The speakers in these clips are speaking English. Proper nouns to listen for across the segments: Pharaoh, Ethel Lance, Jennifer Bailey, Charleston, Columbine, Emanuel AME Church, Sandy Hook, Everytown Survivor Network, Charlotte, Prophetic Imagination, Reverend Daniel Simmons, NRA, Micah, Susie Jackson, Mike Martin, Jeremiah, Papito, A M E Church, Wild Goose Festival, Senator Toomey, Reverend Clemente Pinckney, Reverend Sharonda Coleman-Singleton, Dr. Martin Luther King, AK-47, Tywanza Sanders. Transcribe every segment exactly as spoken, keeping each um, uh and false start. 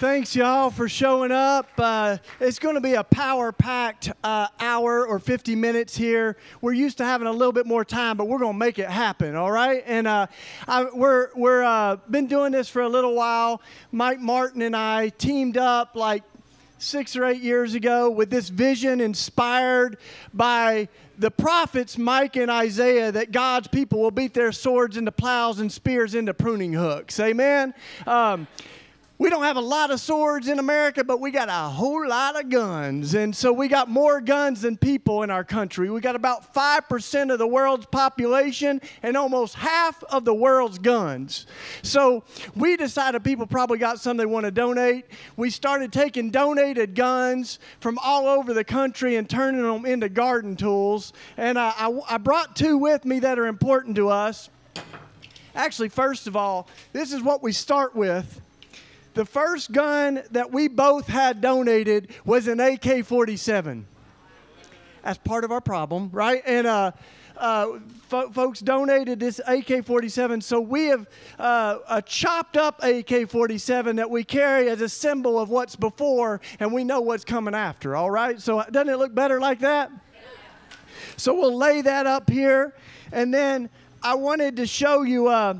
Thanks, y'all, for showing up. Uh, it's going to be a power-packed uh, hour or fifty minutes here. We're used to having a little bit more time, but we're going to make it happen, all right? And uh, I, we're we're uh, been doing this for a little while. Mike Martin and I teamed up like six or eight years ago with this vision inspired by the prophets Mike and Isaiah, that God's people will beat their swords into plows and spears into pruning hooks. Amen? Um, We don't have a lot of swords in America, but we got a whole lot of guns. And so we got more guns than people in our country. We got about five percent of the world's population and almost half of the world's guns. So we decided people probably got some they want to donate. We started taking donated guns from all over the country and turning them into garden tools. And I, I, I brought two with me that are important to us. Actually, first of all, this is what we start with. The first gun that we both had donated was an A K forty-seven. That's part of our problem, right? And uh, uh, fo folks donated this A K forty-seven, so we have uh, a chopped up A K forty-seven that we carry as a symbol of what's before, and we know what's coming after, all right? So doesn't it look better like that? Yeah. So we'll lay that up here, and then I wanted to show you uh,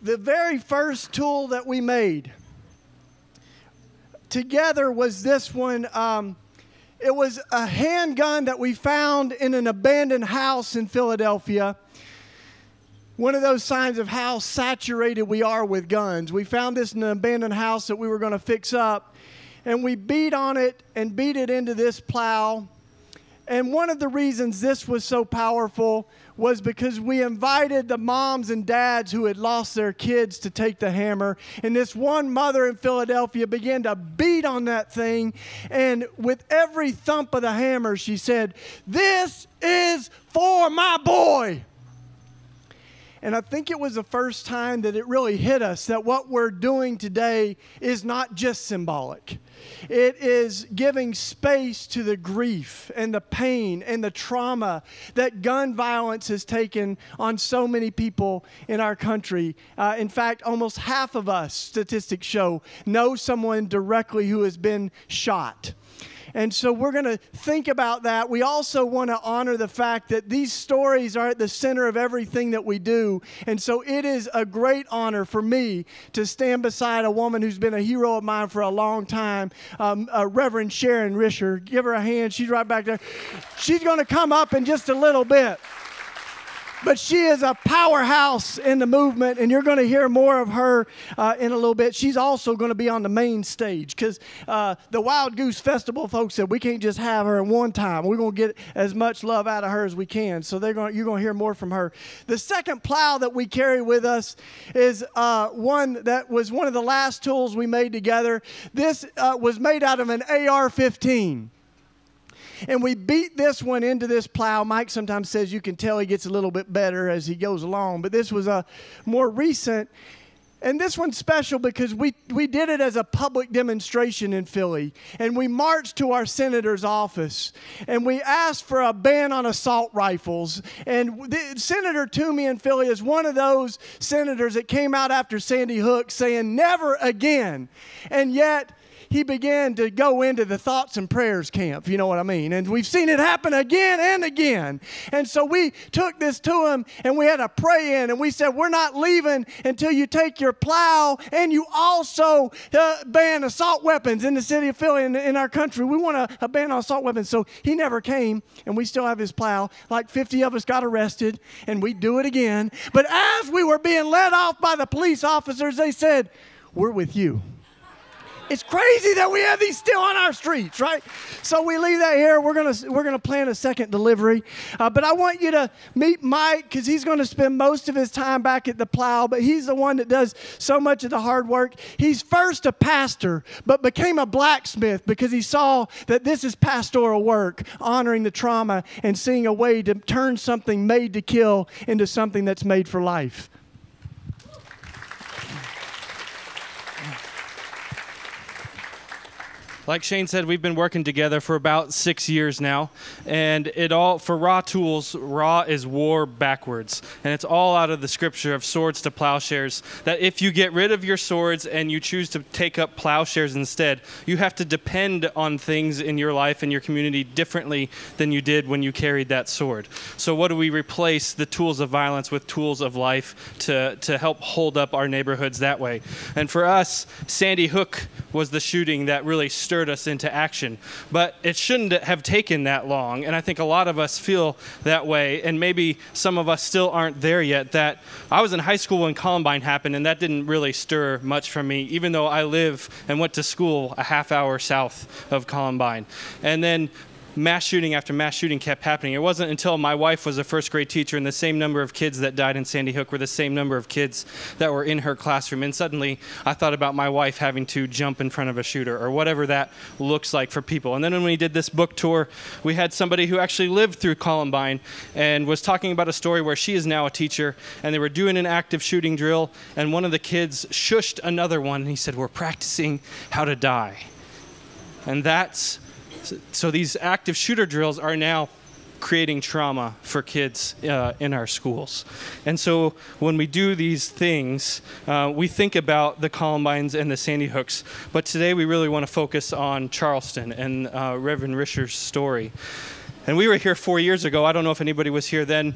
the very first tool that we made together was this one. Um, it was a handgun that we found in an abandoned house in Philadelphia. One of those signs of how saturated we are with guns. We found this in an abandoned house that we were going to fix up, and we beat on it and beat it into this plow. And one of the reasons this was so powerful was because we invited the moms and dads who had lost their kids to take the hammer. And this one mother in Philadelphia began to beat on that thing. And with every thump of the hammer, she said, "This is for my boy." And I think it was the first time that it really hit us that what we're doing today is not just symbolic. It is giving space to the grief and the pain and the trauma that gun violence has taken on so many people in our country. Uh, in fact, almost half of us, statistics show, know someone directly who has been shot. And so we're going to think about that. We also want to honor the fact that these stories are at the center of everything that we do. And so it is a great honor for me to stand beside a woman who's been a hero of mine for a long time, um, uh, Reverend Sharon Risher. Give her a hand. She's right back there. She's going to come up in just a little bit. But she is a powerhouse in the movement, and you're going to hear more of her uh, in a little bit. She's also going to be on the main stage because uh, the Wild Goose Festival folks said we can't just have her in one time. We're going to get as much love out of her as we can, so they're going to, you're going to hear more from her. The second plow that we carry with us is uh, one that was one of the last tools we made together. This uh, was made out of an A R fifteen. And we beat this one into this plow. Mike sometimes says you can tell he gets a little bit better as he goes along. But this was a more recent. And this one's special because we, we did it as a public demonstration in Philly. And we marched to our senator's office. And we asked for a ban on assault rifles. And the, Senator Toomey in Philly is one of those senators that came out after Sandy Hook saying, "Never again." And yet he began to go into the thoughts and prayers camp, you know what I mean? And we've seen it happen again and again. And so we took this to him, and we had a pray-in, and we said, "We're not leaving until you take your plow and you also uh, ban assault weapons in the city of Philly and in, in our country. We want to uh, ban assault weapons." So he never came, and we still have his plow. Like fifty of us got arrested, and we do it again. But as we were being led off by the police officers, they said, "We're with you." It's crazy that we have these still on our streets, right? So we leave that here. We're going to we're gonna plan a second delivery. Uh, but I want you to meet Mike because he's going to spend most of his time back at the plow, but he's the one that does so much of the hard work. He's first a pastor, but became a blacksmith because he saw that this is pastoral work, honoring the trauma and seeing a way to turn something made to kill into something that's made for life. Like Shane said, we've been working together for about six years now, and it all, for Raw Tools, Raw is war backwards, and it's all out of the scripture of swords to plowshares, that if you get rid of your swords and you choose to take up plowshares instead, you have to depend on things in your life and your community differently than you did when you carried that sword. So what do we replace the tools of violence with? Tools of life to, to help hold up our neighborhoods that way. And for us, Sandy Hook was the shooting that really stirred us into action. But it shouldn't have taken that long, and I think a lot of us feel that way, and maybe some of us still aren't there yet, that I was in high school when Columbine happened, and that didn't really stir much for me, even though I live and went to school a half hour south of Columbine. And then mass shooting after mass shooting kept happening. It wasn't until my wife was a first grade teacher and the same number of kids that died in Sandy Hook were the same number of kids that were in her classroom. And suddenly I thought about my wife having to jump in front of a shooter or whatever that looks like for people. And then when we did this book tour, we had somebody who actually lived through Columbine and was talking about a story where she is now a teacher, and they were doing an active shooting drill, and one of the kids shushed another one, and he said, "We're practicing how to die." And that's so these active shooter drills are now creating trauma for kids uh, in our schools. And so when we do these things, uh, we think about the Columbines and the Sandy Hooks, but today we really want to focus on Charleston and uh, Reverend Risher's story. And we were here four years ago. I don't know if anybody was here then.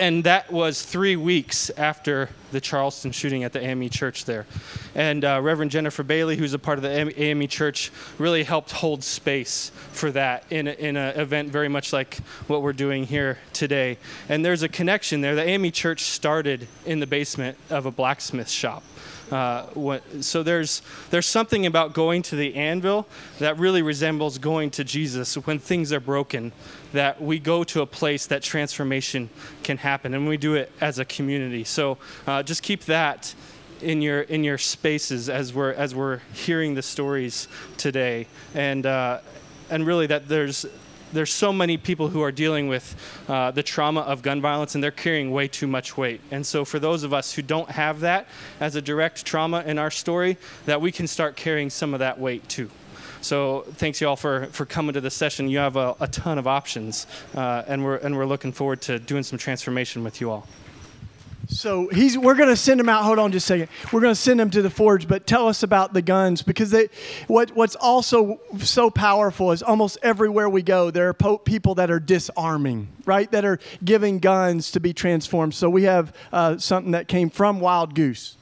And that was three weeks after the Charleston shooting at the A M E Church there. And uh, Reverend Jennifer Bailey, who's a part of the A M E Church, really helped hold space for that in an in event very much like what we're doing here today. And there's a connection there. The A M E Church started in the basement of a blacksmith shop. Uh, what, so there's there's something about going to the anvil that really resembles going to Jesus when things are broken, that we go to a place that transformation can happen, and we do it as a community. So uh, just keep that in your in your spaces as we're as we're hearing the stories today, and uh, and really that there's. There's so many people who are dealing with uh, the trauma of gun violence, and they're carrying way too much weight. And so for those of us who don't have that as a direct trauma in our story, that we can start carrying some of that weight too. So thanks y'all for, for coming to this session. You have a, a ton of options, uh, and, we're, and we're looking forward to doing some transformation with you all. So he's, we're going to send him out. Hold on just a second. We're going to send him to the forge, but tell us about the guns, because they, what, what's also so powerful is almost everywhere we go, there are po people that are disarming, right, that are giving guns to be transformed. So we have uh, something that came from Wild Goose.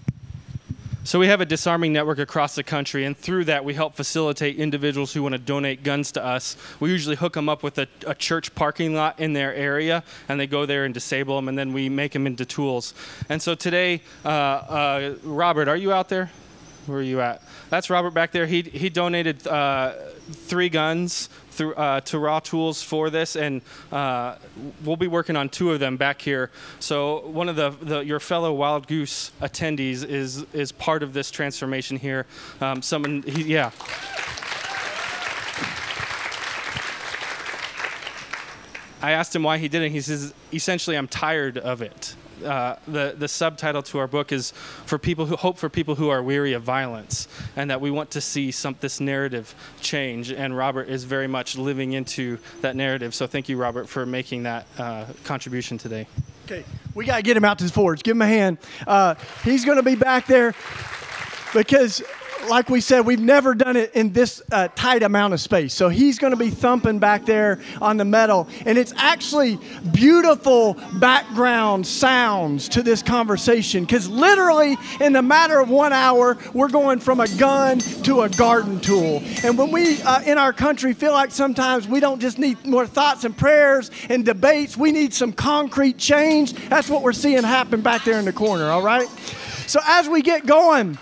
So we have a disarming network across the country, and through that we help facilitate individuals who want to donate guns to us. We usually hook them up with a, a church parking lot in their area, and they go there and disable them, and then we make them into tools. And so today, uh, uh, Robert, are you out there? Where are you at? That's Robert back there. He, he donated uh, three guns through, uh, to Raw Tools for this, and uh, we'll be working on two of them back here. So one of the, the your fellow Wild Goose attendees is is part of this transformation here. Um, someone, he, yeah. I asked him why he did it. He says, essentially, I'm tired of it. Uh, the, the subtitle to our book is for people who hope for people who are weary of violence, and that we want to see some, this narrative change, and Robert is very much living into that narrative. So thank you, Robert, for making that uh, contribution today. Okay, we got to get him out to the forge. Give him a hand. Uh, he's going to be back there because, like we said, we've never done it in this uh, tight amount of space. So he's going to be thumping back there on the metal. And it's actually beautiful background sounds to this conversation, because literally in the matter of one hour, we're going from a gun to a garden tool. And when we uh, in our country feel like sometimes we don't just need more thoughts and prayers and debates, we need some concrete change. That's what we're seeing happen back there in the corner, all right? So as we get going,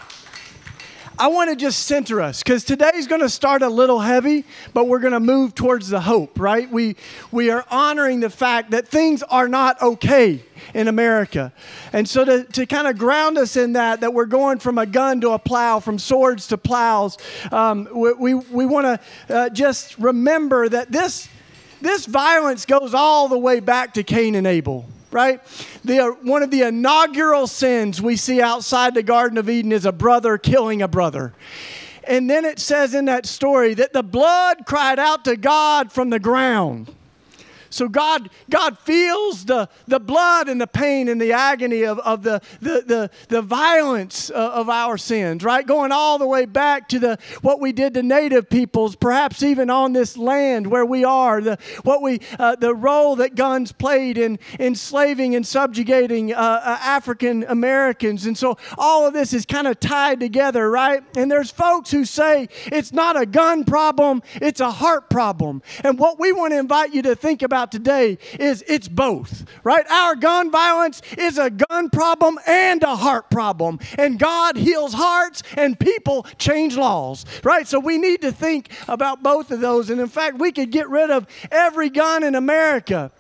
I want to just center us, because today's going to start a little heavy, but we're going to move towards the hope, right? We, we are honoring the fact that things are not okay in America. And so to, to kind of ground us in that, that we're going from a gun to a plow, from swords to plows, um, we, we, we want to uh, just remember that this, this violence goes all the way back to Cain and Abel. Right? They are, one of the inaugural sins we see outside the Garden of Eden is a brother killing a brother. And then it says in that story that the blood cried out to God from the ground. So God, God feels the, the blood and the pain and the agony of, of the, the, the, the violence of our sins, right? Going all the way back to the what we did to native peoples, perhaps even on this land where we are, the, what we, uh, the role that guns played in enslaving and subjugating uh, uh, African Americans. And so all of this is kind of tied together, right? And there's folks who say it's not a gun problem, it's a heart problem. And what we want to invite you to think about today is it's both, right? Our gun violence is a gun problem and a heart problem, and God heals hearts and people change laws, right? So we need to think about both of those, and in fact, we could get rid of every gun in America,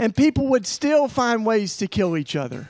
and people would still find ways to kill each other,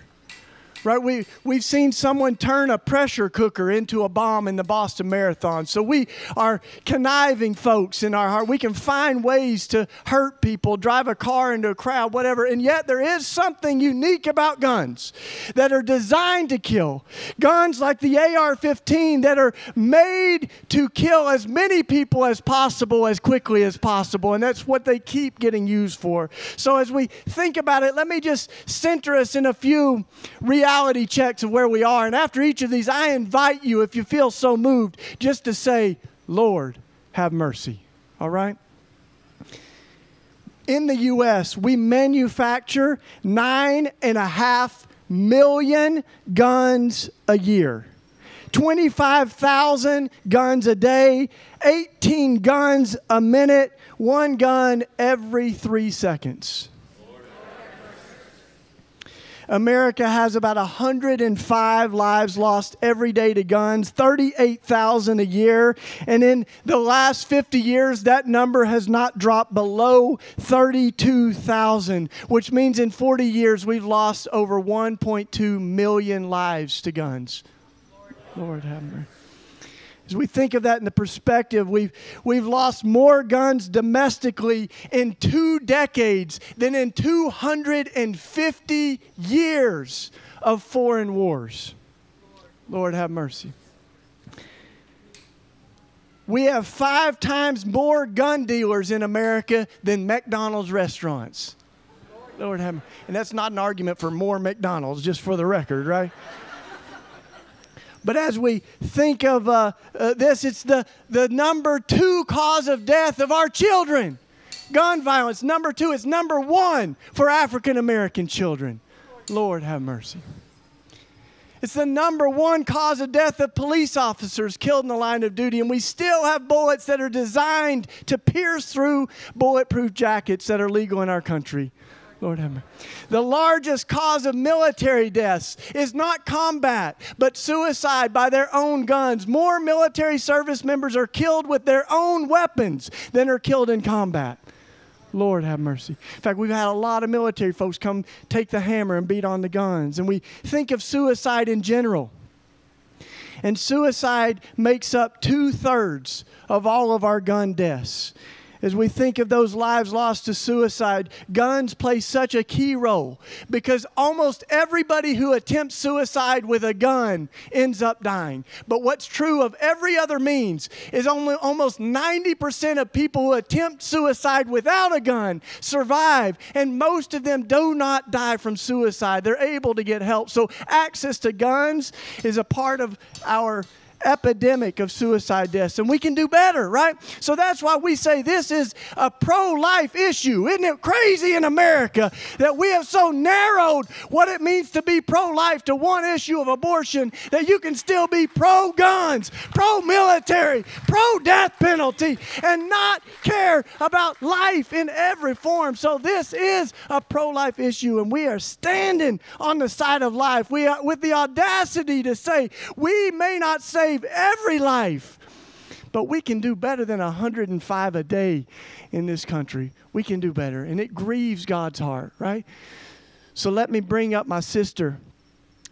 right? We, we've seen someone turn a pressure cooker into a bomb in the Boston Marathon. So we are conniving folks in our heart. We can find ways to hurt people, drive a car into a crowd, whatever. And yet there is something unique about guns that are designed to kill. Guns like the A R fifteen that are made to kill as many people as possible, as quickly as possible. And that's what they keep getting used for. So as we think about it, let me just center us in a few realities. Reality checks of where we are. And after each of these, I invite you, if you feel so moved, just to say, Lord, have mercy. All right? In the U S, we manufacture nine and a half million guns a year. twenty-five thousand guns a day, eighteen guns a minute, one gun every three seconds. America has about one hundred five lives lost every day to guns, thirty-eight thousand a year. And in the last fifty years, that number has not dropped below thirty-two thousand, which means in forty years, we've lost over one point two million lives to guns. Lord, Lord have mercy. As we think of that in the perspective, we've, we've lost more guns domestically in two decades than in two hundred fifty years of foreign wars. Lord, have mercy. We have five times more gun dealers in America than McDonald's restaurants. Lord, have mercy. And that's not an argument for more McDonald's, just for the record, right? But as we think of uh, uh, this, it's the, the number two cause of death of our children. Gun violence, number two, is number one for African-American children. Lord, have mercy. It's the number one cause of death of police officers killed in the line of duty. And we still have bullets that are designed to pierce through bulletproof jackets that are legal in our country. Lord have mercy. The largest cause of military deaths is not combat, but suicide by their own guns. More military service members are killed with their own weapons than are killed in combat. Lord have mercy. In fact, we've had a lot of military folks come take the hammer and beat on the guns. And we think of suicide in general. And suicide makes up two-thirds of all of our gun deaths. As we think of those lives lost to suicide, guns play such a key role because almost everybody who attempts suicide with a gun ends up dying. But what's true of every other means is only almost ninety percent of people who attempt suicide without a gun survive, and most of them do not die from suicide. They're able to get help. So access to guns is a part of our epidemic of suicide deaths, and we can do better, right? So that's why we say this is a pro-life issue. Isn't it crazy in America that we have so narrowed what it means to be pro-life to one issue of abortion that you can still be pro-guns, pro-military, pro-death penalty, and not care about life in every form. So this is a pro-life issue, and we are standing on the side of life. We are with the audacity to say we may not say every life, but we can do better than one hundred five a day in this country. We can do better, and it grieves God's heart, right? So let me bring up my sister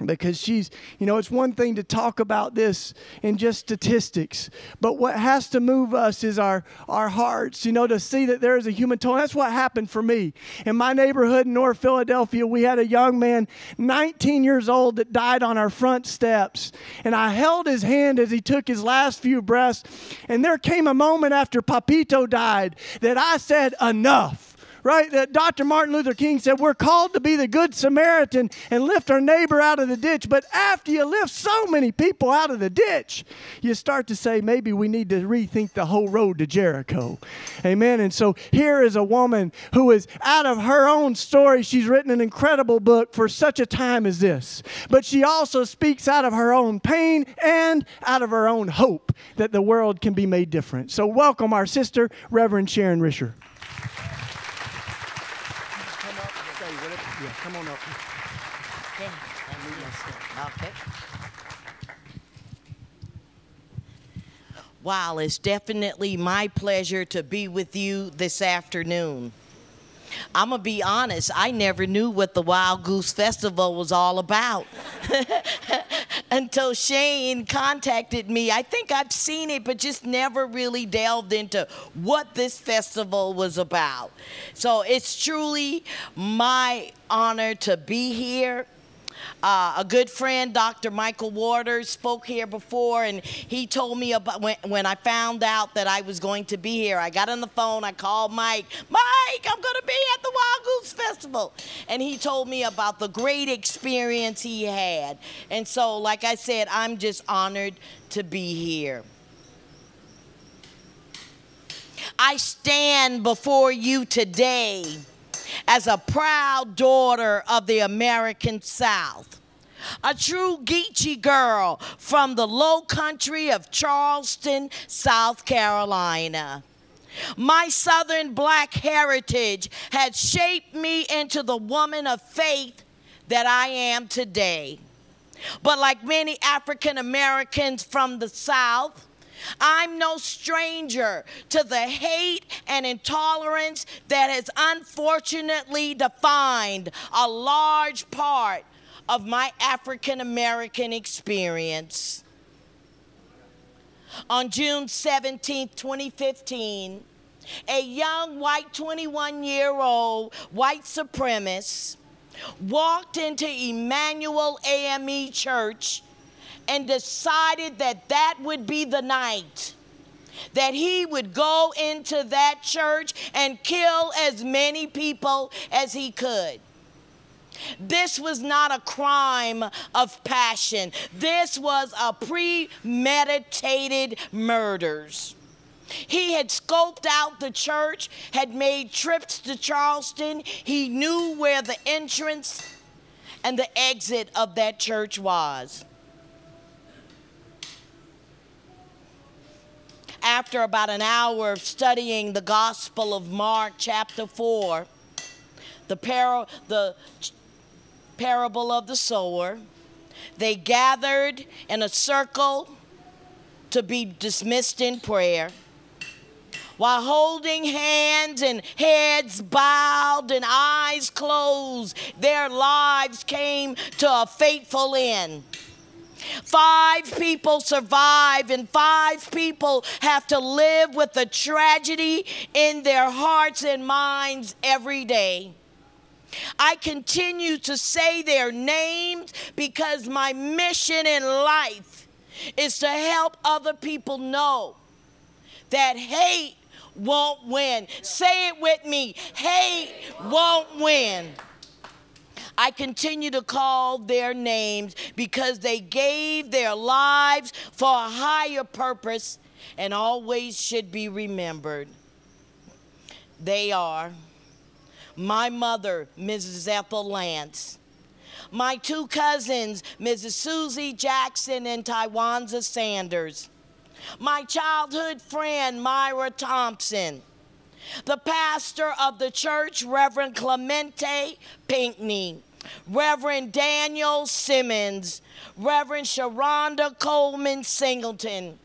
Because she's, you know, it's one thing to talk about this in just statistics, but what has to move us is our, our hearts, you know, to see that there is a human toll. That's what happened for me. In my neighborhood in North Philadelphia, we had a young man, nineteen years old, that died on our front steps. And I held his hand as he took his last few breaths. And there came a moment after Papito died that I said, enough. Right, that Doctor Martin Luther King said, we're called to be the good Samaritan and lift our neighbor out of the ditch. But after you lift so many people out of the ditch, you start to say, maybe we need to rethink the whole road to Jericho. Amen. And so here is a woman who is, out of her own story, she's written an incredible book for such a time as this. But she also speaks out of her own pain and out of her own hope that the world can be made different. So welcome our sister, Reverend Sharon Risher. Yeah, come on up. Okay. I need my stuff. Okay. Wow, it's definitely my pleasure to be with you this afternoon. I'm going to be honest, I never knew what the Wild Goose Festival was all about until Shane contacted me. I think I've seen it, but just never really delved into what this festival was about. So it's truly my honor to be here. Uh, a good friend, Doctor Michael Waters, spoke here before, and he told me about when, when I found out that I was going to be here. I got on the phone, I called Mike. Mike, I'm going to be at the Wild Goose Festival. And he told me about the great experience he had. And so, like I said, I'm just honored to be here. I stand before you today as a proud daughter of the American South, a true Geechee girl from the low country of Charleston, South Carolina. My Southern black heritage has shaped me into the woman of faith that I am today. But like many African Americans from the South, I'm no stranger to the hate and intolerance that has unfortunately defined a large part of my African American experience. On June seventeenth, twenty fifteen, a young white twenty-one-year-old white supremacist walked into Emanuel A M E Church and decided that that would be the night that he would go into that church and kill as many people as he could. This was not a crime of passion. This was a premeditated murders. He had scoped out the church, had made trips to Charleston. He knew where the entrance and the exit of that church was. After about an hour of studying the Gospel of Mark, chapter four, the, par the parable of the sower, they gathered in a circle to be dismissed in prayer. While holding hands and heads bowed and eyes closed, their lives came to a fateful end. Five people survive, and five people have to live with the tragedy in their hearts and minds every day. I continue to say their names because my mission in life is to help other people know that hate won't win. Say it with me. Hate won't win. I continue to call their names because they gave their lives for a higher purpose and always should be remembered. They are my mother, Missus Ethel Lance, my two cousins, Missus Susie Jackson and Tywanza Sanders, my childhood friend, Myra Thompson, the pastor of the church, Reverend Clemente Pinckney, Reverend Daniel Simmons, Reverend Sharonda Coleman-Singleton,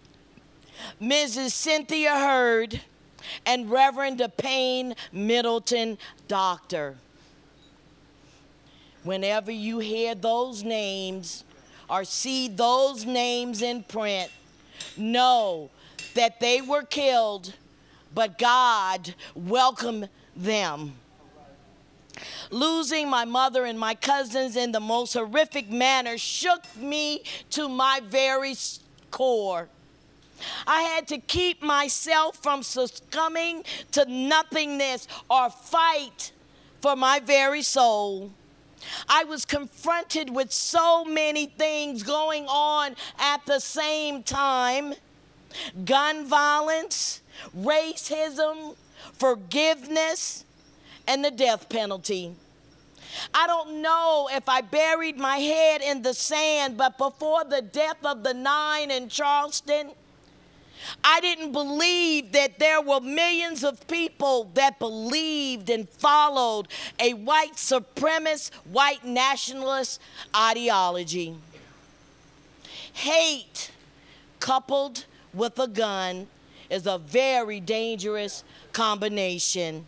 Missus Cynthia Hurd, and Reverend DePayne Middleton-Doctor. Whenever you hear those names or see those names in print, know that they were killed, but God welcomed them. Losing my mother and my cousins in the most horrific manner shook me to my very core. I had to keep myself from succumbing to nothingness or fight for my very soul. I was confronted with so many things going on at the same time: gun violence, racism, forgiveness, and the death penalty. I don't know if I buried my head in the sand, but before the death of the nine in Charleston, I didn't believe that there were millions of people that believed and followed a white supremacist, white nationalist ideology. Hate coupled with a gun is a very dangerous combination.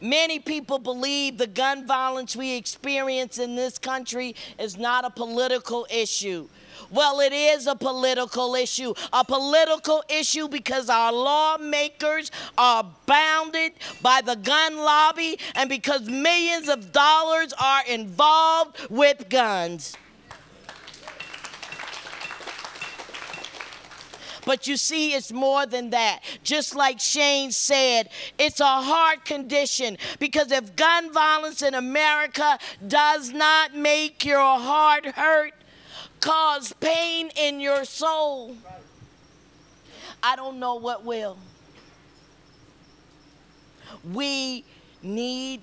Many people believe the gun violence we experience in this country is not a political issue. Well, it is a political issue, a political issue because our lawmakers are bounded by the gun lobby and because millions of dollars are involved with guns. But you see, it's more than that. Just like Shane said, it's a hard condition, because if gun violence in America does not make your heart hurt, cause pain in your soul, I don't know what will. We need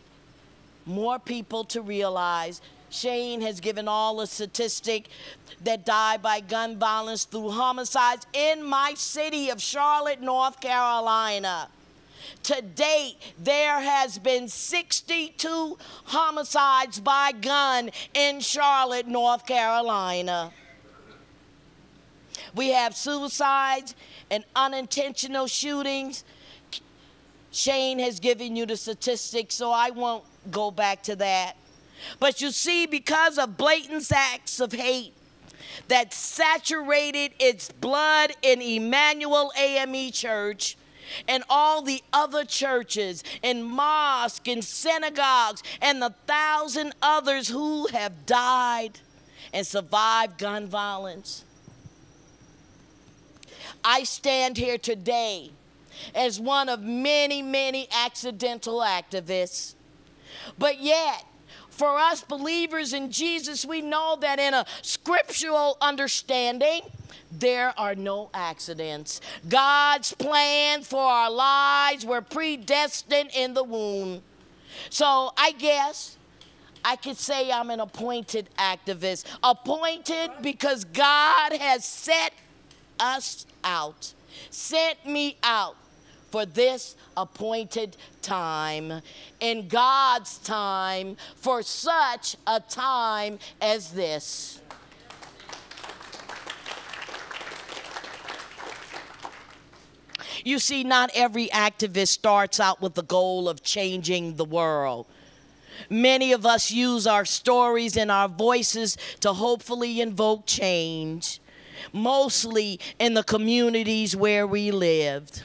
more people to realize. Shane has given all the statistics that die by gun violence through homicides in my city of Charlotte, North Carolina. To date, there has been sixty-two homicides by gun in Charlotte, North Carolina. We have suicides and unintentional shootings. Shane has given you the statistics, so I won't go back to that. But you see, because of blatant acts of hate that saturated its blood in Emanuel A M E Church, and all the other churches and mosques and synagogues and the thousand others who have died and survived gun violence, I stand here today as one of many, many accidental activists. But yet, for us believers in Jesus, we know that in a scriptural understanding, there are no accidents. God's plan for our lives were predestined in the womb. So I guess I could say I'm an appointed activist. Appointed because God has set us out, sent me out for this appointed time, in God's time, for such a time as this. You see, not every activist starts out with the goal of changing the world. Many of us use our stories and our voices to hopefully invoke change, mostly in the communities where we lived.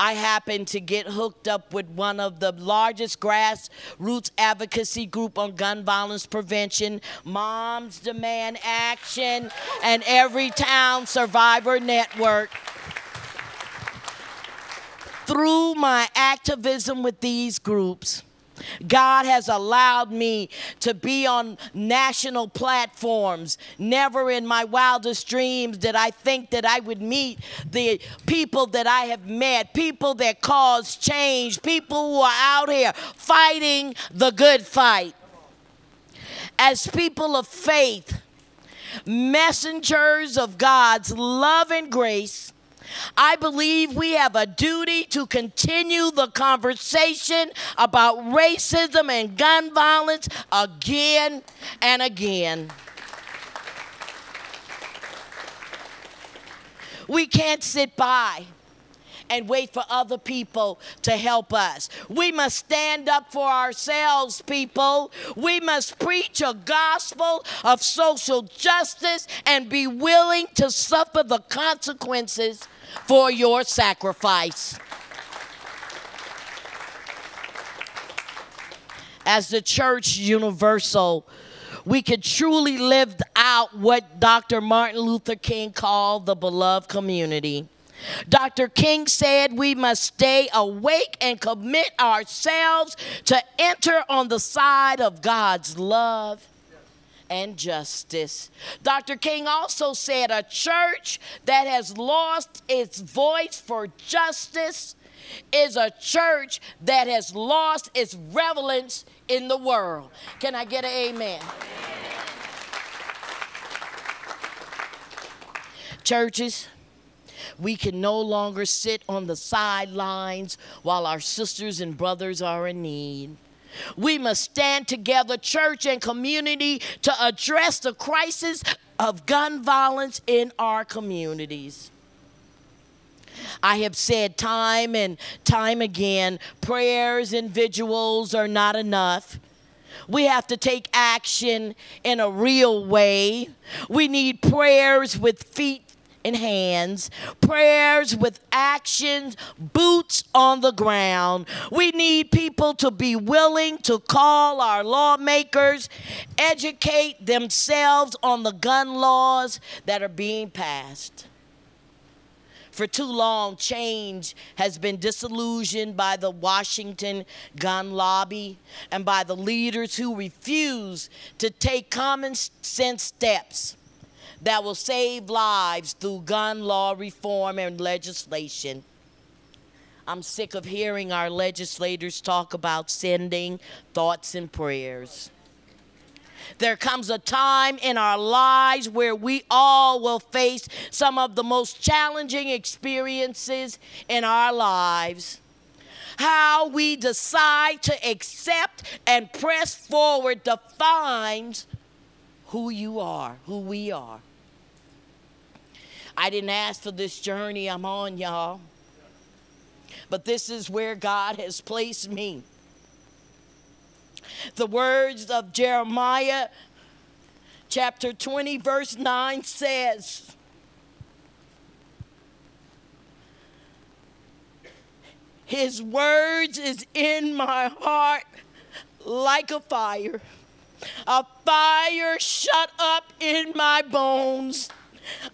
I happened to get hooked up with one of the largest grassroots advocacy group on gun violence prevention, Moms Demand Action, and Everytown Survivor Network. Through my activism with these groups, God has allowed me to be on national platforms. Never in my wildest dreams did I think that I would meet the people that I have met, people that cause change, people who are out here fighting the good fight. As people of faith, messengers of God's love and grace, I believe we have a duty to continue the conversation about racism and gun violence again and again. We can't sit by and wait for other people to help us. We must stand up for ourselves, people. We must preach a gospel of social justice and be willing to suffer the consequences for your sacrifice. As the church universal, we could truly live out what Doctor Martin Luther King called the beloved community. Doctor King said we must stay awake and commit ourselves to enter on the side of God's love and justice. Doctor King also said a church that has lost its voice for justice is a church that has lost its relevance in the world. Can I get an amen? Amen. Churches, we can no longer sit on the sidelines while our sisters and brothers are in need. We must stand together, church and community, to address the crisis of gun violence in our communities. I have said time and time again, prayers and vigils are not enough. We have to take action in a real way. We need prayers with feet and hands, prayers with actions, boots on the ground. We need people to be willing to call our lawmakers, educate themselves on the gun laws that are being passed. For too long, change has been disillusioned by the Washington gun lobby and by the leaders who refuse to take common sense steps that will save lives through gun law reform and legislation. I'm sick of hearing our legislators talk about sending thoughts and prayers. There comes a time in our lives where we all will face some of the most challenging experiences in our lives. How we decide to accept and press forward defines who you are, who we are. I didn't ask for this journey I'm on, y'all, but this is where God has placed me. The words of Jeremiah chapter twenty verse nine says, his words is in my heart like a fire, a fire shut up in my bones.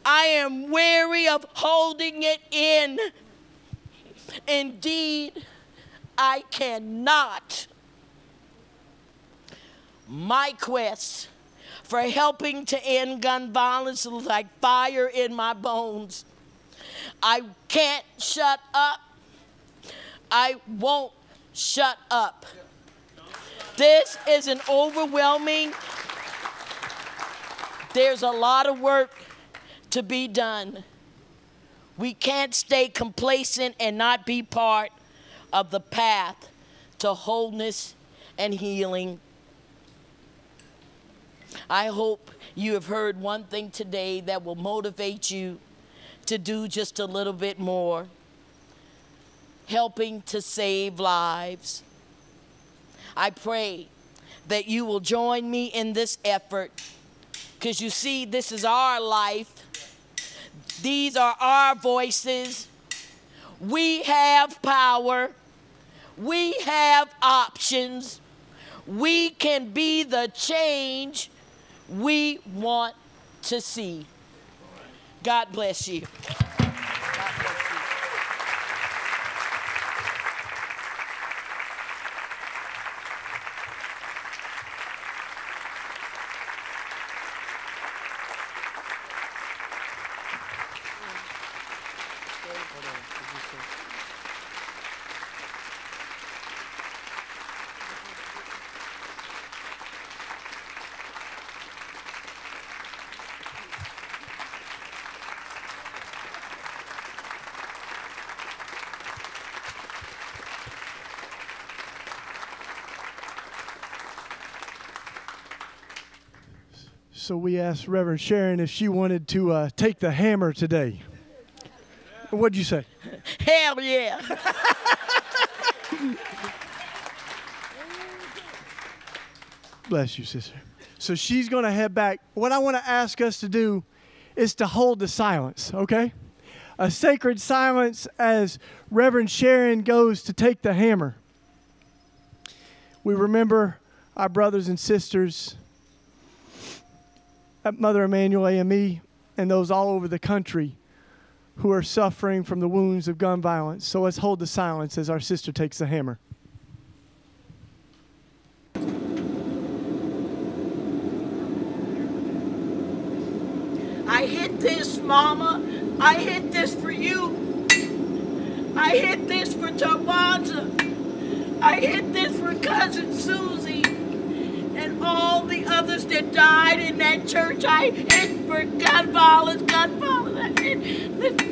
I am weary of holding it in. Indeed, I cannot. My quest for helping to end gun violence is like fire in my bones. I can't shut up. I won't shut up. This is an overwhelming, there's a lot of work to be done. We can't stay complacent and not be part of the path to wholeness and healing. I hope you have heard one thing today that will motivate you to do just a little bit more. Helping to save lives. I pray that you will join me in this effort, because you see, this is our life. These are our voices. We have power. We have options. We can be the change we want to see. God bless you. So we asked Reverend Sharon if she wanted to uh, take the hammer today. What'd you say? Hell yeah. Bless you, sister. So she's going to head back. What I want to ask us to do is to hold the silence, okay? A sacred silence as Reverend Sharon goes to take the hammer. We remember our brothers and sisters at Mother Emanuel A M E and those all over the country who are suffering from the wounds of gun violence. So let's hold the silence as our sister takes the hammer. I hit this, Mama. I hit this for you. I hit this for Tywanza. I hit this for Cousin Susie and all the others that died in that church. I hit for gun violence, gun violence. I hit this.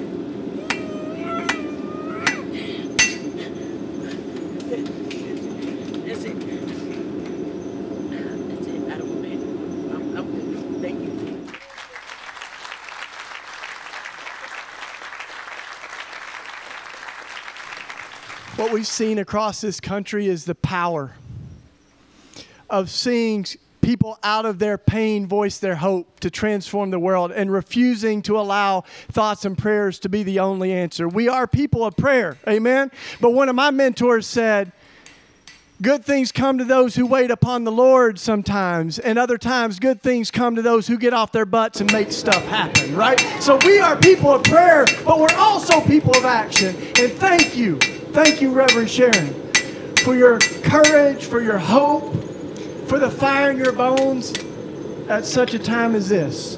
What we've seen across this country is the power of seeing people out of their pain voice their hope to transform the world and refusing to allow thoughts and prayers to be the only answer. We are people of prayer, amen? But one of my mentors said, good things come to those who wait upon the Lord sometimes, and other times good things come to those who get off their butts and make stuff happen, right? So we are people of prayer, but we're also people of action, and thank you. Thank you, Reverend Sharon, for your courage, for your hope, for the fire in your bones at such a time as this.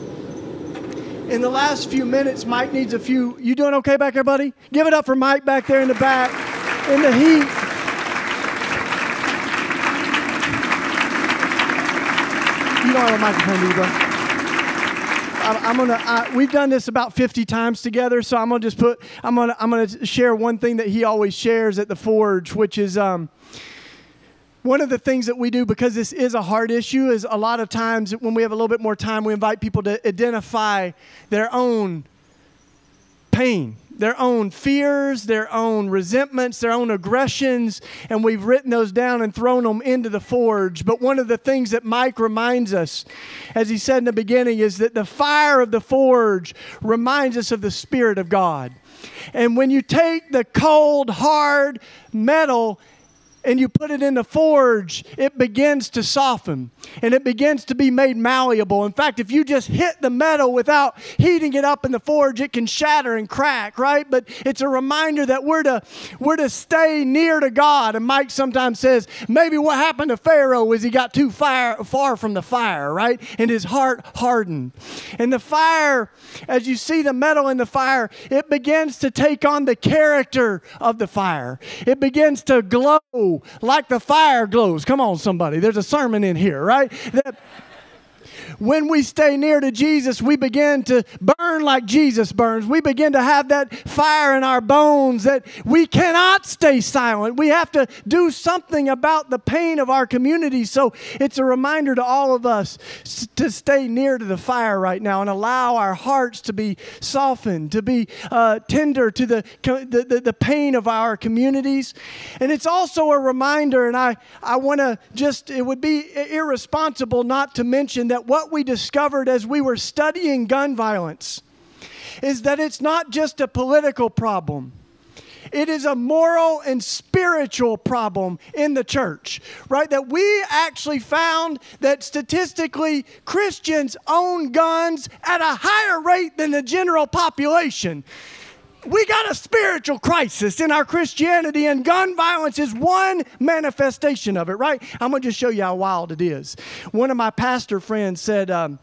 In the last few minutes, Mike needs a few. You doing okay back there, buddy? Give it up for Mike back there in the back, in the heat. You don't have a microphone, do you, bro? I'm gonna. I, we've done this about fifty times together, so I'm gonna just put. I'm gonna. I'm gonna share one thing that he always shares at the Forge, which is um, one of the things that we do because this is a hard issue. Is a lot of times when we have a little bit more time, we invite people to identify their own pain, their own fears, their own resentments, their own aggressions, and we've written those down and thrown them into the Forge. But one of the things that Mike reminds us, as he said in the beginning, is that the fire of the Forge reminds us of the Spirit of God. And when you take the cold, hard metal and you put it in the Forge, it begins to soften, and it begins to be made malleable. In fact, if you just hit the metal without heating it up in the Forge, it can shatter and crack, right? But it's a reminder that we're to, we're to stay near to God. And Mike sometimes says, maybe what happened to Pharaoh is he got too far, far from the fire, right? And his heart hardened. And the fire, as you see the metal in the fire, it begins to take on the character of the fire. It begins to glow like the fire glows. Come on, somebody. There's a sermon in here, right? That when we stay near to Jesus, we begin to burn like Jesus burns. We begin to have that fire in our bones that we cannot stay silent. We have to do something about the pain of our community. So it's a reminder to all of us to stay near to the fire right now and allow our hearts to be softened, to be uh, tender to the, the, the, the pain of our communities. And it's also a reminder, and I, I want to just, it would be irresponsible not to mention that what we discovered as we were studying gun violence is that it's not just a political problem. It is a moral and spiritual problem in the church, right? That we actually found that statistically Christians own guns at a higher rate than the general population. We got a spiritual crisis in our Christianity, and gun violence is one manifestation of it, right? I'm going to just show you how wild it is. One of my pastor friends said, um,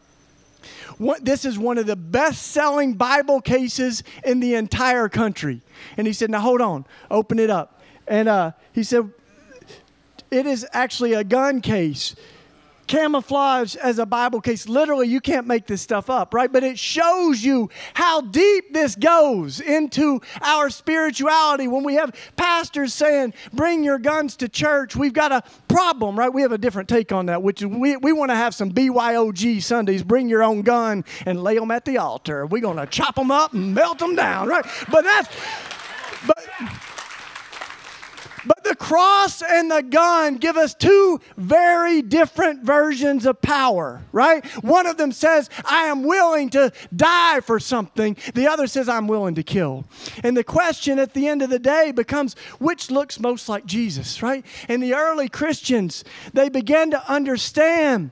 what, this is one of the best-selling Bible cases in the entire country. And he said, now hold on, open it up. And uh, he said, it is actually a gun case camouflaged as a Bible case. Literally, you can't make this stuff up, right? But it shows you how deep this goes into our spirituality. When we have pastors saying, bring your guns to church, we've got a problem, right? We have a different take on that, which is we, we want to have some B Y O G Sundays, bring your own gun and lay them at the altar. We're going to chop them up and melt them down, right? But that's... But, But the cross and the gun give us two very different versions of power, right? One of them says, I am willing to die for something. The other says, I'm willing to kill. And the question at the end of the day becomes, which looks most like Jesus, right? And the early Christians, they began to understand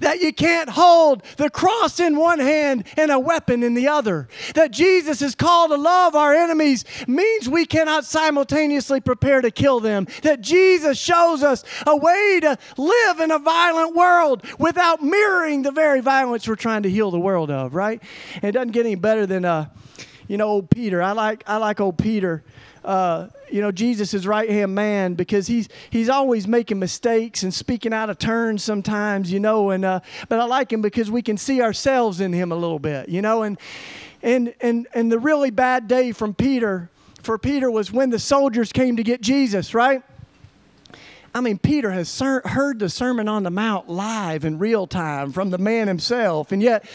that you can't hold the cross in one hand and a weapon in the other. That Jesus is called to love our enemies means we cannot simultaneously prepare to kill them. That Jesus shows us a way to live in a violent world without mirroring the very violence we're trying to heal the world of, right? And it doesn't get any better than, uh, you know, old Peter. I like, I like old Peter. Uh, you know, Jesus' right-hand man, because he's he's always making mistakes and speaking out of turn sometimes, you know. And uh, but I like him because we can see ourselves in him a little bit, you know. And and and and the really bad day from Peter for Peter was when the soldiers came to get Jesus, right? I mean, Peter has ser- heard the Sermon on the Mount live in real time from the man himself, and yet.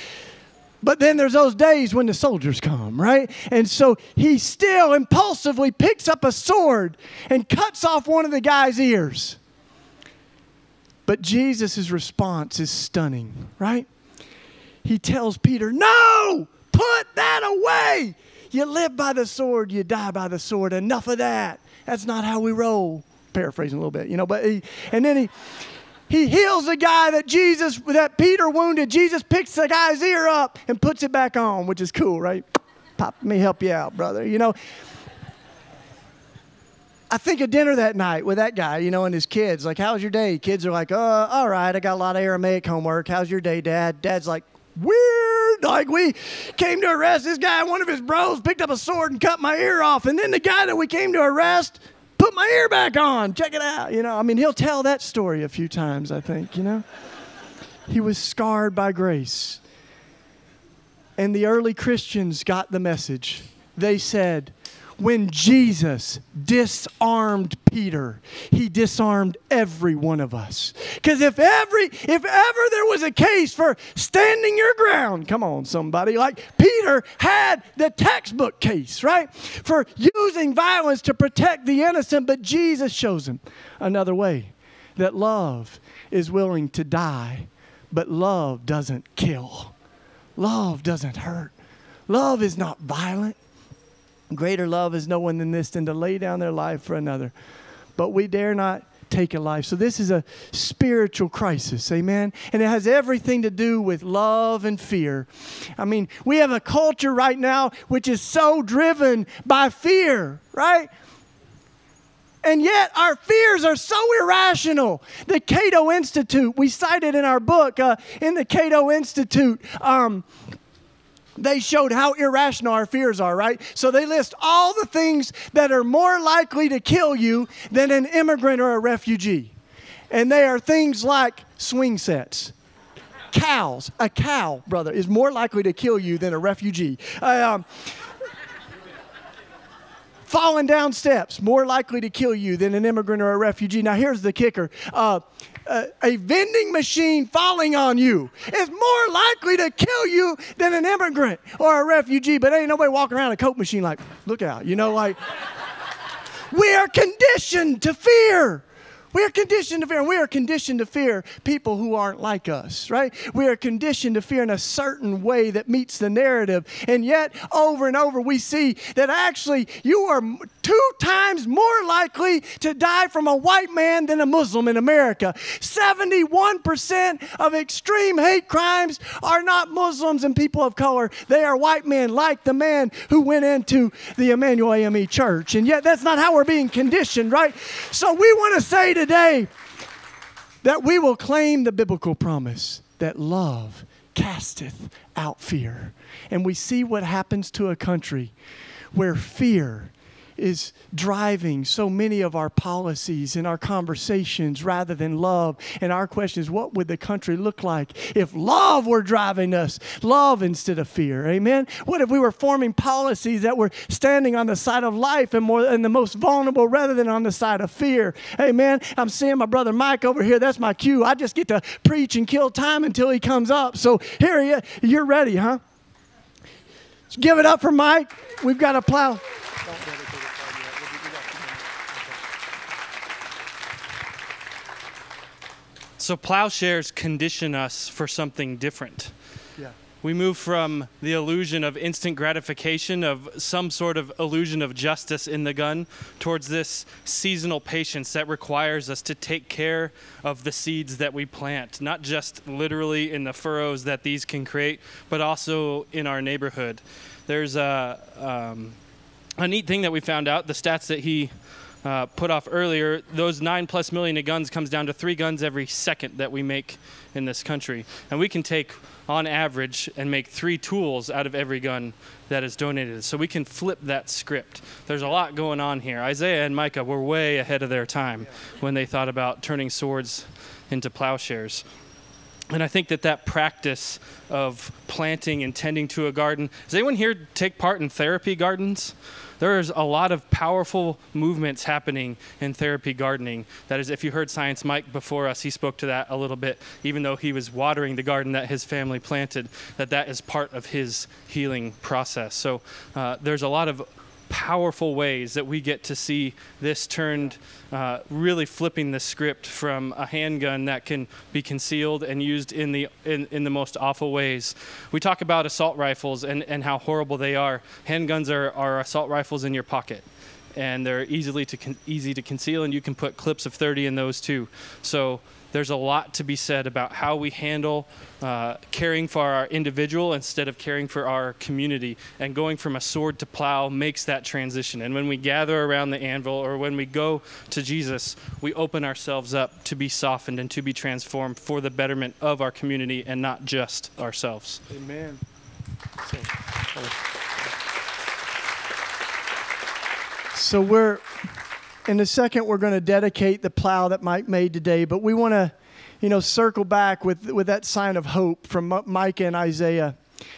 But then there's those days when the soldiers come, right? And so he still impulsively picks up a sword and cuts off one of the guy's ears. But Jesus' response is stunning, right? He tells Peter, no, put that away. You live by the sword, you die by the sword. Enough of that. That's not how we roll. Paraphrasing a little bit, you know, but he, and then he... He heals the guy that Jesus, that Peter wounded. Jesus picks the guy's ear up and puts it back on, which is cool, right? Pop, let me help you out, brother. You know, I think at dinner that night with that guy, you know, and his kids, like, how's your day? Kids are like, uh, all right, I got a lot of Aramaic homework. How's your day, Dad? Dad's like, weird. Like, we came to arrest this guy. One of his bros picked up a sword and cut my ear off. And then the guy that we came to arrest put my ear back on. Check it out. You know, I mean, he'll tell that story a few times, I think, you know. He was scarred by grace. And the early Christians got the message. They said, when Jesus disarmed Peter, he disarmed every one of us. Because if every, if ever there was a case for standing your ground, come on somebody, like Peter had the textbook case, right? For using violence to protect the innocent, but Jesus shows him another way. That love is willing to die, but love doesn't kill. Love doesn't hurt. Love is not violent. Greater love is no one than this, than to lay down their life for another. But we dare not take a life. So this is a spiritual crisis, amen? And it has everything to do with love and fear. I mean, we have a culture right now which is so driven by fear, right? And yet our fears are so irrational. The Cato Institute, we cited in our book, uh, in the Cato Institute, um, they showed how irrational our fears are, right? So they list all the things that are more likely to kill you than an immigrant or a refugee. And they are things like swing sets. Cows. A cow, brother, is more likely to kill you than a refugee. Uh, um, falling down steps, more likely to kill you than an immigrant or a refugee. Now, here's the kicker. Uh, Uh, a vending machine falling on you is more likely to kill you than an immigrant or a refugee, but ain't nobody walking around a Coke machine like, look out, you know, like, we are conditioned to fear. We are conditioned to fear, and we are conditioned to fear people who aren't like us, right? We are conditioned to fear in a certain way that meets the narrative, and yet over and over we see that actually you are two times more likely to die from a white man than a Muslim in America. seventy-one percent of extreme hate crimes are not Muslims and people of color. They are white men, like the man who went into the Emanuel A M E Church, and yet that's not how we're being conditioned, right? So we want to say to today that we will claim the biblical promise that love casteth out fear. And we see what happens to a country where fear is driving so many of our policies and our conversations rather than love. And our question is, what would the country look like if love were driving us? Love instead of fear, amen? What if we were forming policies that were standing on the side of life and, more, and the most vulnerable rather than on the side of fear, amen? I'm seeing my brother Mike over here. That's my cue. I just get to preach and kill time until he comes up. So here he is. You're ready, huh? Let's give it up for Mike. We've got a plow. So plowshares condition us for something different. Yeah. We move from the illusion of instant gratification, of some sort of illusion of justice in the gun, towards this seasonal patience that requires us to take care of the seeds that we plant, not just literally in the furrows that these can create, but also in our neighborhood. There's a, um, a neat thing that we found out, the stats that he Uh, put off earlier, those nine plus million of guns comes down to three guns every second that we make in this country. And we can take, on average, and make three tools out of every gun that is donated. So we can flip that script. There's a lot going on here. Isaiah and Micah were way ahead of their time when they thought about turning swords into plowshares. And I think that that practice of planting and tending to a garden, does anyone here take part in therapy gardens? There's a lot of powerful movements happening in therapy gardening. That is, if you heard Science Mike before us, he spoke to that a little bit, even though he was watering the garden that his family planted, that that is part of his healing process. So uh, there's a lot of powerful ways that we get to see this turned, uh, really flipping the script from a handgun that can be concealed and used in the in, in the most awful ways. We talk about assault rifles and, and how horrible they are. Handguns are, are assault rifles in your pocket, and they're easily to con easy to conceal, and you can put clips of thirty in those too. So there's a lot to be said about how we handle uh, caring for our individual instead of caring for our community. And going from a sword to plow makes that transition. And when we gather around the anvil, or when we go to Jesus, we open ourselves up to be softened and to be transformed for the betterment of our community and not just ourselves. Amen. So, so we're... In a second, we're going to dedicate the plow that Mike made today, but we want to, you know, circle back with, with that sign of hope from Micah and Isaiah.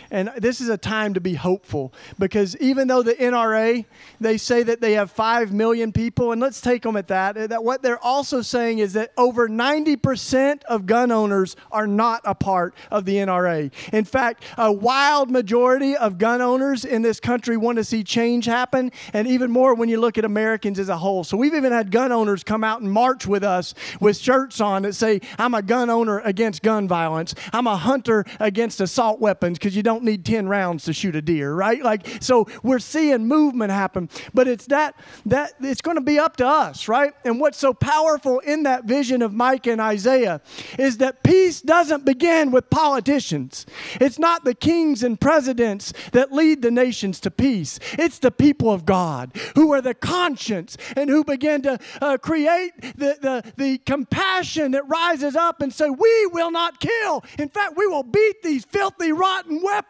And this is a time to be hopeful, because even though the N R A, they say that they have five million people, and let's take them at that, that what they're also saying is that over ninety percent of gun owners are not a part of the N R A. In fact, a wild majority of gun owners in this country want to see change happen, and even more when you look at Americans as a whole. So we've even had gun owners come out and march with us with shirts on that say, I'm a gun owner against gun violence. I'm a hunter against assault weapons, because you don't need ten rounds to shoot a deer, right? Like, so we're seeing movement happen, but it's that, that it's going to be up to us, right? And what's so powerful in that vision of Micah and Isaiah is that peace doesn't begin with politicians. It's not the kings and presidents that lead the nations to peace. It's the people of God who are the conscience and who begin to uh, create the, the, the compassion that rises up and say, we will not kill. In fact, we will beat these filthy, rotten weapons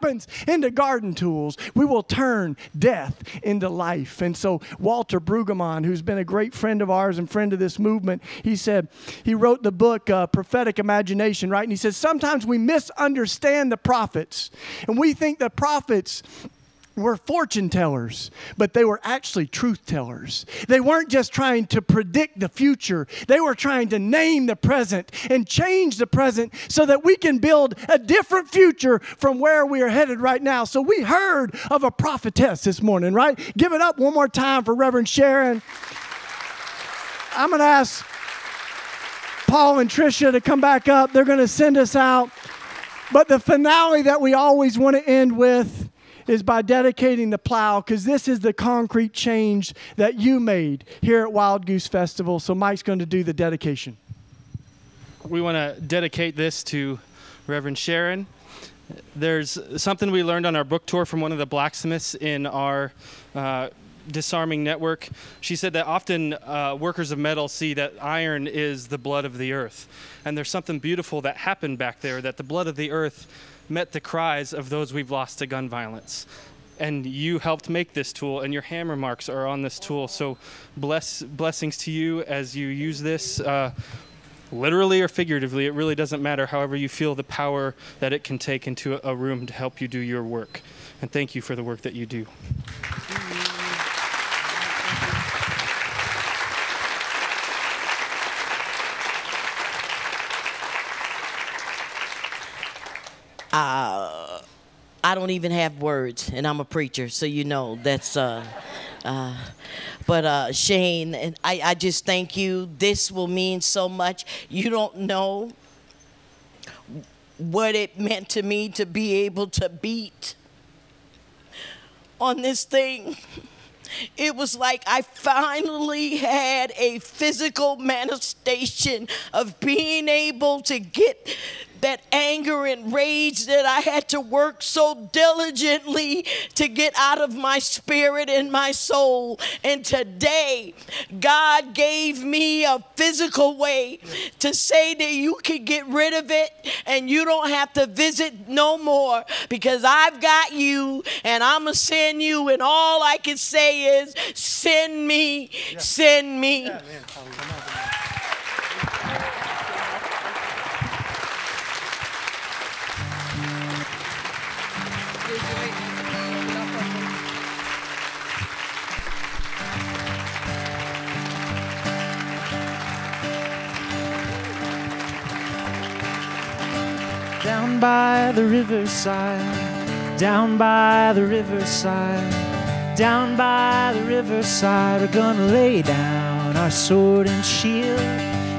into garden tools. We will turn death into life. And so Walter Brueggemann, who's been a great friend of ours and friend of this movement, he said, he wrote the book, uh, Prophetic Imagination, right? And he says, sometimes we misunderstand the prophets, and we think the prophets were fortune tellers, but they were actually truth tellers. They weren't just trying to predict the future. They were trying to name the present and change the present so that we can build a different future from where we are headed right now. So we heard of a prophetess this morning, right? Give it up one more time for Reverend Sharon. I'm going to ask Paul and Tricia to come back up. They're going to send us out. But the finale that we always want to end with is by dedicating the plow, because this is the concrete change that you made here at Wild Goose Festival. So Mike's going to do the dedication. We want to dedicate this to Reverend Sharon. There's something we learned on our book tour from one of the blacksmiths in our uh, disarming network. She said that often uh, workers of metal see that iron is the blood of the earth. And there's something beautiful that happened back there, that the blood of the earth met the cries of those we've lost to gun violence. and you helped make this tool, and your hammer marks are on this tool. So bless blessings to you as you use this, uh, literally or figuratively. It really doesn't matter. However you feel the power that it can take into a room to help you do your work. And thank you for the work that you do. Uh, I don't even have words, and I'm a preacher, so you know that's. Uh, uh, but uh, Shane, and I, I just thank you. This will mean so much. You don't know what it meant to me to be able to beat on this thing. It was like I finally had a physical manifestation of being able to get that anger and rage that I had to work so diligently to get out of my spirit and my soul. And today, God gave me a physical way to say that you can get rid of it and you don't have to visit no more, because I've got you and I'm going to send you. And all I can say is, send me, yeah. send me. Yeah, Down by the riverside, down by the riverside, down by the riverside, we're gonna lay down our sword and shield.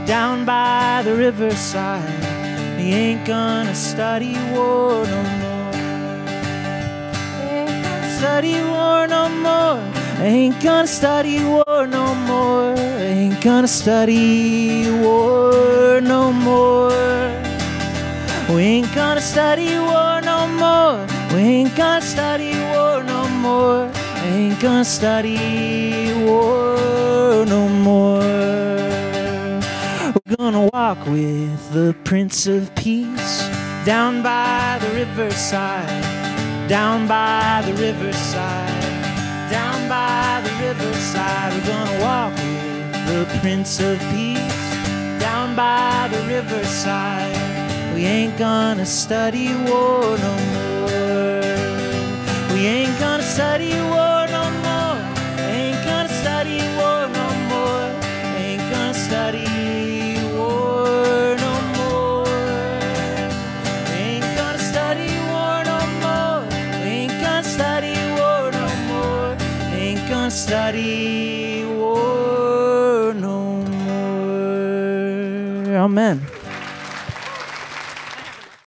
Down by the riverside, we ain't gonna study war no more. Ain't gonna study war no more. Ain't gonna study war no more. Ain't gonna study war no more. We ain't gonna study war no more. We ain't gonna study war no more. We ain't gonna study war no more. We're gonna walk with the Prince of Peace. Down by the riverside. Down by the riverside. Down by the riverside. We're gonna walk with the Prince of Peace. Down by the riverside. We ain't gonna study war no more. We ain't gonna study war no more. Ain't gonna study war no more. Ain't gonna study war no more. Ain't gonna study war no more. Ain't gonna study war no more. Ain't gonna study war no more. Amen.